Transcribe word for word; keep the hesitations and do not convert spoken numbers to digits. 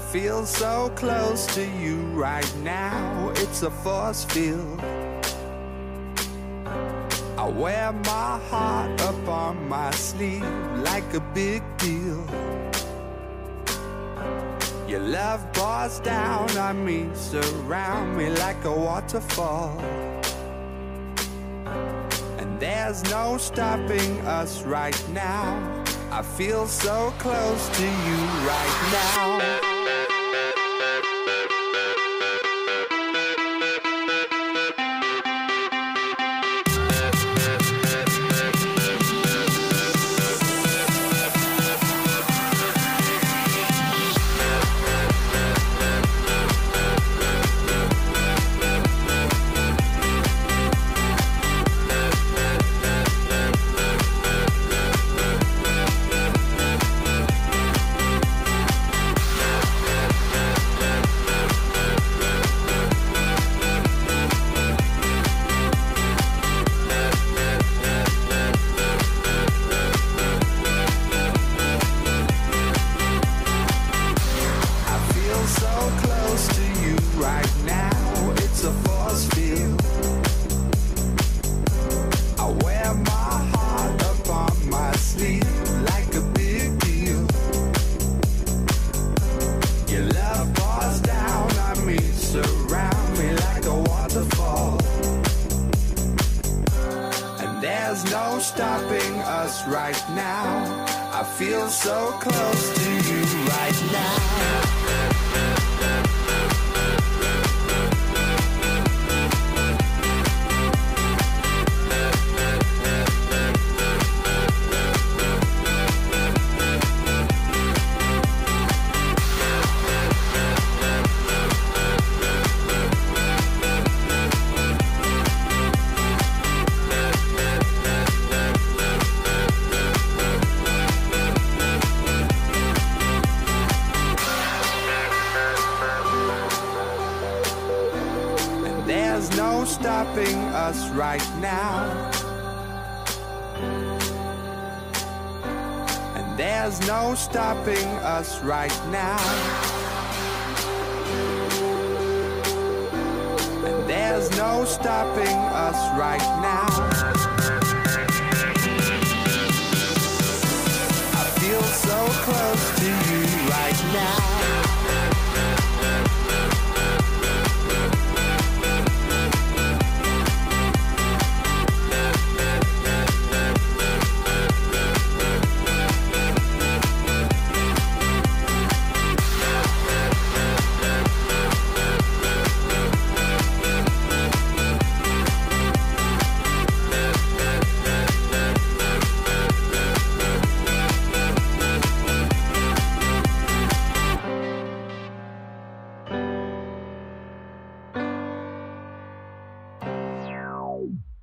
feel so close to you right now. It's a force field. I wear my heart up on my sleeve like a big deal. Your love pours down on me, surround me like a waterfall. And there's no stopping us right now. I feel so close to you right now. There's no stopping us right now. I feel so close to you right now. There's no stopping us right now. And there's no stopping us right now. And there's no stopping us right now. I feel so close to you right now. Wow.